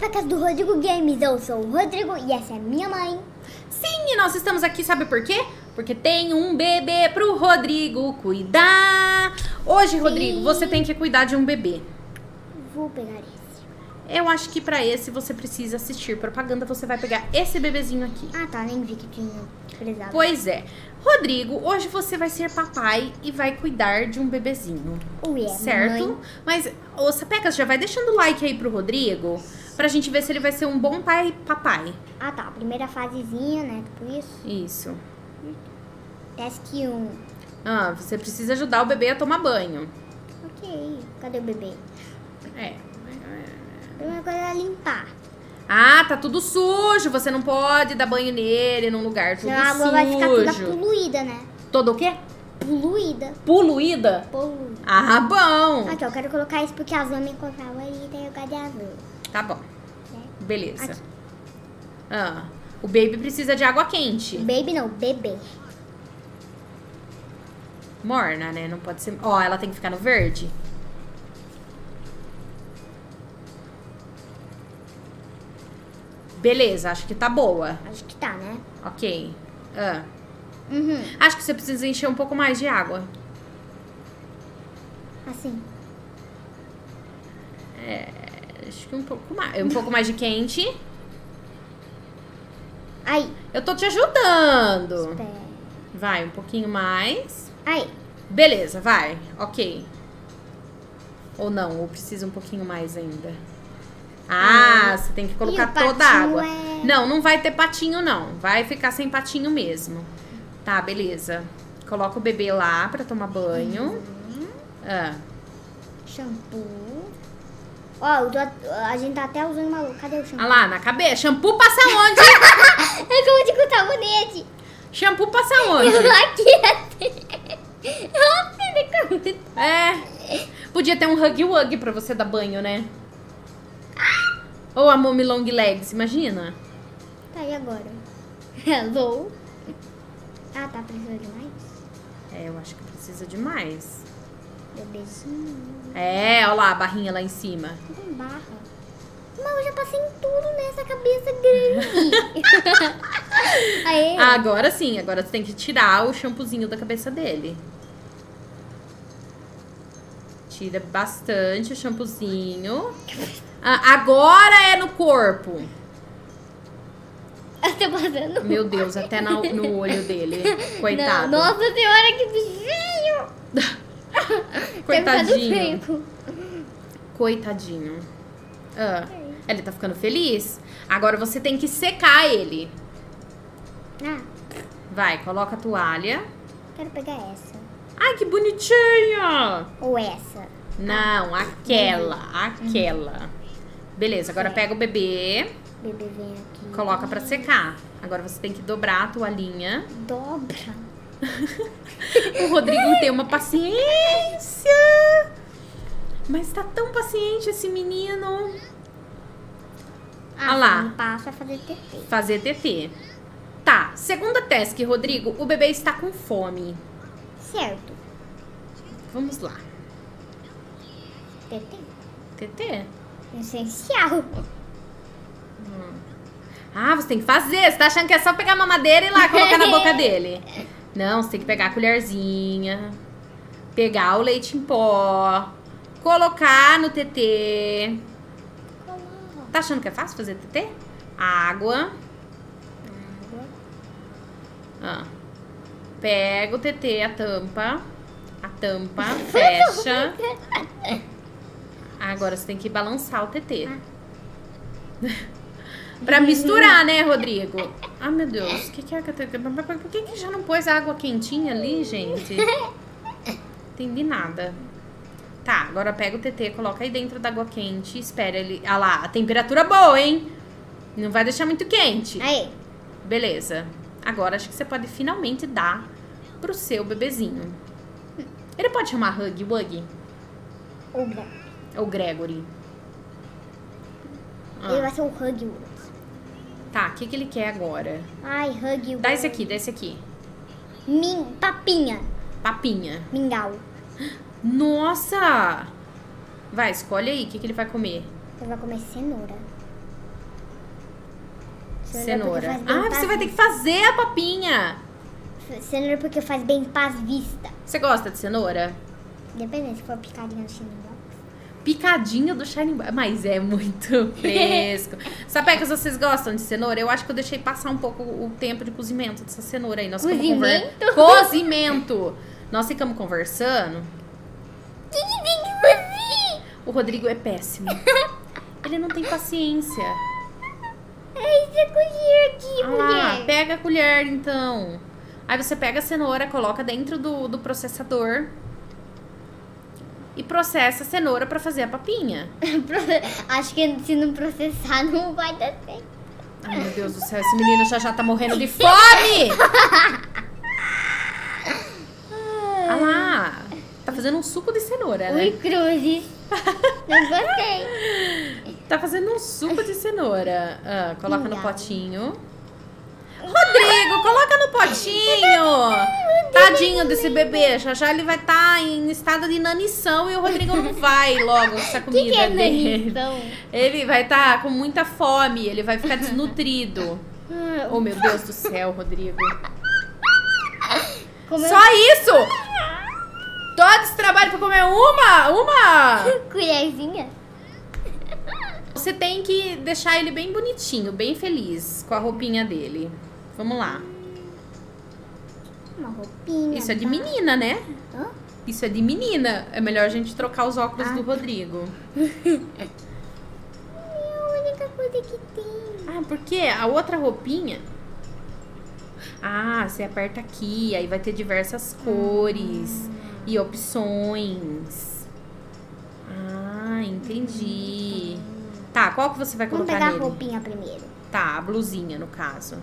Sapecas do Rodrigo Games, eu sou o Rodrigo e essa é minha mãe. Sim, e nós estamos aqui, sabe por quê? Porque tem um bebê pro Rodrigo cuidar. Hoje, sim. Rodrigo, você tem que cuidar de um bebê. Vou pegar esse. Eu acho que pra esse você precisa assistir propaganda, você vai pegar esse bebezinho aqui. Ah tá, nem vi que tinha prezado. Pois é. Rodrigo, hoje você vai ser papai e vai cuidar de um bebezinho, certo? Mamãe. Mas, ô Sapecas, já vai deixando o like aí pro Rodrigo, pra gente ver se ele vai ser um bom pai papai. Ah tá, primeira fasezinha, né, tipo isso. Isso. Task 1. Ah, você precisa ajudar o bebê a tomar banho. Ok, cadê o bebê? É. Primeira coisa é limpar. Ah, tá tudo sujo, você não pode dar banho nele num lugar tudo sujo. A água vai ficar toda poluída, né? Toda o quê? Poluída. Poluída? Poluída. Ah, bom. Aqui, eu quero colocar isso porque a Zona me colocava ali e tem lugar de azul. Tá bom. É. Beleza. Aqui. Ah, o baby precisa de água quente. Baby não, bebê. Morna, né? Não pode ser... Ó, ela tem que ficar no verde. Beleza, acho que tá boa. Acho que tá, né? Ok. Ah. Uhum. Acho que você precisa encher um pouco mais de água. Assim. É, acho que um pouco mais. Um pouco mais de quente. Aí. Eu tô te ajudando. Espera. Vai, um pouquinho mais. Aí. Beleza, vai. Ok. Ou não, ou precisa um pouquinho mais ainda. Ah, você tem que colocar toda a água. É... Não, não vai ter patinho, não. Vai ficar sem patinho mesmo. Tá, beleza. Coloca o bebê lá pra tomar banho. Uhum. Ah. Shampoo. Ó, a gente tá até usando uma... Cadê o shampoo? Ah lá, na cabeça. Shampoo passa onde? É como de cortar o bonete. Shampoo passa onde? É. Podia ter um huggy-wug pra você dar banho, né? Ou a mommy long legs, imagina? Tá, e agora? Hello? Ah, tá, precisando de mais? É, eu acho que precisa de mais. Bebezinho. É, olha lá a barrinha lá em cima. Não tem barra. Mas eu já passei em tudo nessa cabeça grande. Aê. Agora sim, agora você tem que tirar o shampoozinho da cabeça dele. Tira bastante o shampoozinho. Agora é no corpo. Eu tô passando. Meu Deus, até no olho dele. Coitado. Não, nossa senhora, que bichinho. Coitadinho. Coitadinho. Ah, ele tá ficando feliz? Agora você tem que secar ele. Ah. Vai, coloca a toalha. Quero pegar essa. Ai, que bonitinha. Ou essa. Não, aquela. Beleza, agora pega o bebê. O bebê vem aqui. Coloca pra secar. Agora você tem que dobrar a toalhinha. Dobra? O Rodrigo tem uma paciência. Mas tá tão paciente esse menino. Ah, lá. Um passo é fazer TT. Fazer TT. Tá, segunda task, Rodrigo. O bebê está com fome. Certo. Vamos lá. TT. TT? Essencial. Ah, você tem que fazer. Você tá achando que é só pegar a mamadeira e ir lá colocar na boca dele? Não, você tem que pegar a colherzinha, pegar o leite em pó, colocar no TT. Tá achando que é fácil fazer TT? Água. Ah. Pega o TT, a tampa, fecha. Agora você tem que balançar o TT. Ah. Pra misturar, né, Rodrigo? Ah, meu Deus. Que é que por que já não pôs a água quentinha ali, gente? Entendi nada. Tá, agora pega o TT, coloca aí dentro da água quente. Espera ele... Ah lá, a temperatura boa, hein? Não vai deixar muito quente. Aí. Beleza. Agora acho que você pode finalmente dar pro seu bebezinho. Ele pode chamar huggy-wug? Ou Gregory. Ah. Ele vai ser o huggy-wug. Tá, o que ele quer agora? Ai, huggy-wug. Dá esse aqui, dá esse aqui. Papinha. Papinha. Mingau. Nossa! Vai, escolhe aí, o que ele vai comer? Ele vai comer cenoura. Cenoura. Ah, você vai ter que fazer a papinha. Cenoura porque faz bem pra vista. Você gosta de cenoura? Depende, se for picadinho do Shining Box. Picadinho do Shining Box. Mas é muito fresco. Sapecas, vocês gostam de cenoura? Eu acho que eu deixei passar um pouco o tempo de cozimento dessa cenoura aí. Nós cozimento? Cozimento. Nós ficamos conversando. O que tem que fazer? O Rodrigo é péssimo. Ele não tem paciência. Essa colher aqui, mulher. Ah, pega a colher, então. Aí você pega a cenoura, coloca dentro do processador e processa a cenoura pra fazer a papinha. Acho que se não processar, não vai dar certo. Ai, meu Deus do céu, esse menino já tá morrendo de fome! Ah lá, tá fazendo um suco de cenoura, né? Ui, cruzes. Não gostei. Tá fazendo um suco de cenoura. Ah, coloca no potinho. Rodrigo, coloca no potinho. Tadinho desse bebê. Já ele vai estar em estado de inanição. E o Rodrigo não vai logo com essa comida que é dele. Ele vai estar com muita fome. Ele vai ficar desnutrido. Oh, meu Deus do céu, Rodrigo. Comeu. Só isso? Todo esse trabalho pra comer uma colherzinha. Você tem que deixar ele bem bonitinho, bem feliz com a roupinha dele. Vamos lá. Uma roupinha. Isso é de menina, né? Hã? Isso é de menina. É melhor a gente trocar os óculos do Rodrigo. É a única coisa que tem. Ah, porque a outra roupinha... Ah, você aperta aqui, aí vai ter diversas cores e opções. Ah, entendi. Tá, qual que você vai colocar nele? Vamos pegar a roupinha primeiro. Tá, a blusinha, no caso.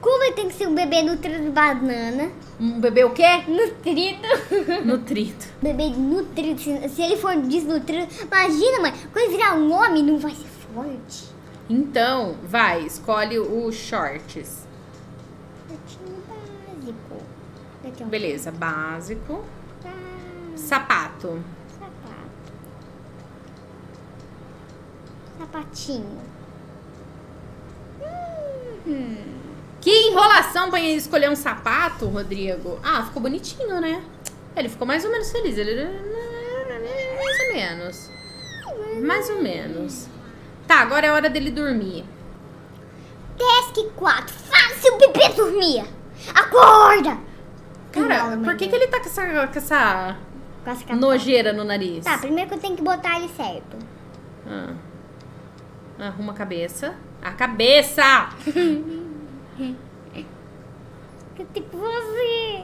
Como ele tem que ser um bebê nutrido de banana? Um bebê o quê? Nutrido. Nutrido. Bebê nutrido. Se ele for desnutrido... Imagina, mãe, quando ele virar um homem, não vai ser forte. Então, vai, escolhe os shorts. Shortinho básico. Aqui, ó. Beleza, básico. Ah. Sapato. Sapatinho. Que enrolação pra escolher um sapato, Rodrigo. Ah, ficou bonitinho, né? Ele ficou mais ou menos feliz. Ele... Mais ou menos. Mais ou menos. Tá, agora é hora dele dormir. Task 4. Faça o bebê dormir. Acorda! Cara, por que ele tá com essa nojeira no nariz? Tá, primeiro que eu tenho que botar ele certo. Ah. Arruma a cabeça. A cabeça! Que tipo você?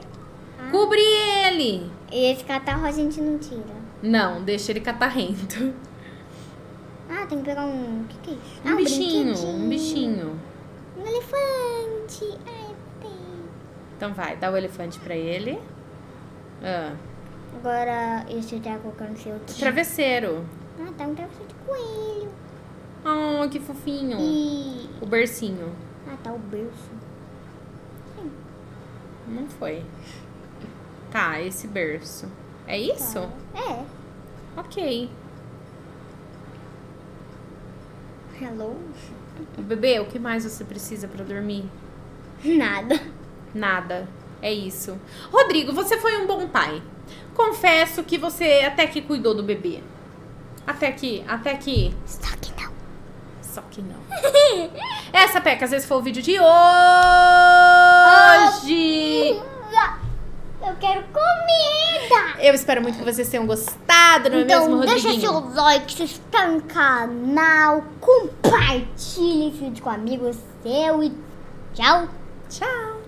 Cubri ele! E esse catarro a gente não tira. Não, deixa ele catarrento. Ah, tem que pegar um... O que é isso? Um bichinho, um bichinho. Um elefante. Ai, tem. Então vai, dá o elefante pra ele. Agora, esse eu já coloquei no seu... Travesseiro. Ah, tá um travesseiro de coelho. Oh, que fofinho. E... O bercinho. Ah, tá, o berço. Sim. Não foi. Tá, esse berço. É isso? Tá. É. Ok. Hello? Bebê, o que mais você precisa pra dormir? Nada. Nada. É isso. Rodrigo, você foi um bom pai. Confesso que você até que cuidou do bebê. Até que... Só que não. Essa, Peca, às vezes foi o vídeo de hoje. Eu quero comida. Eu espero muito que vocês tenham gostado, não é mesmo, Rodriguinho? Então, deixa seu like, se inscreve no canal, compartilhe esse vídeo com amigos seu e tchau. Tchau.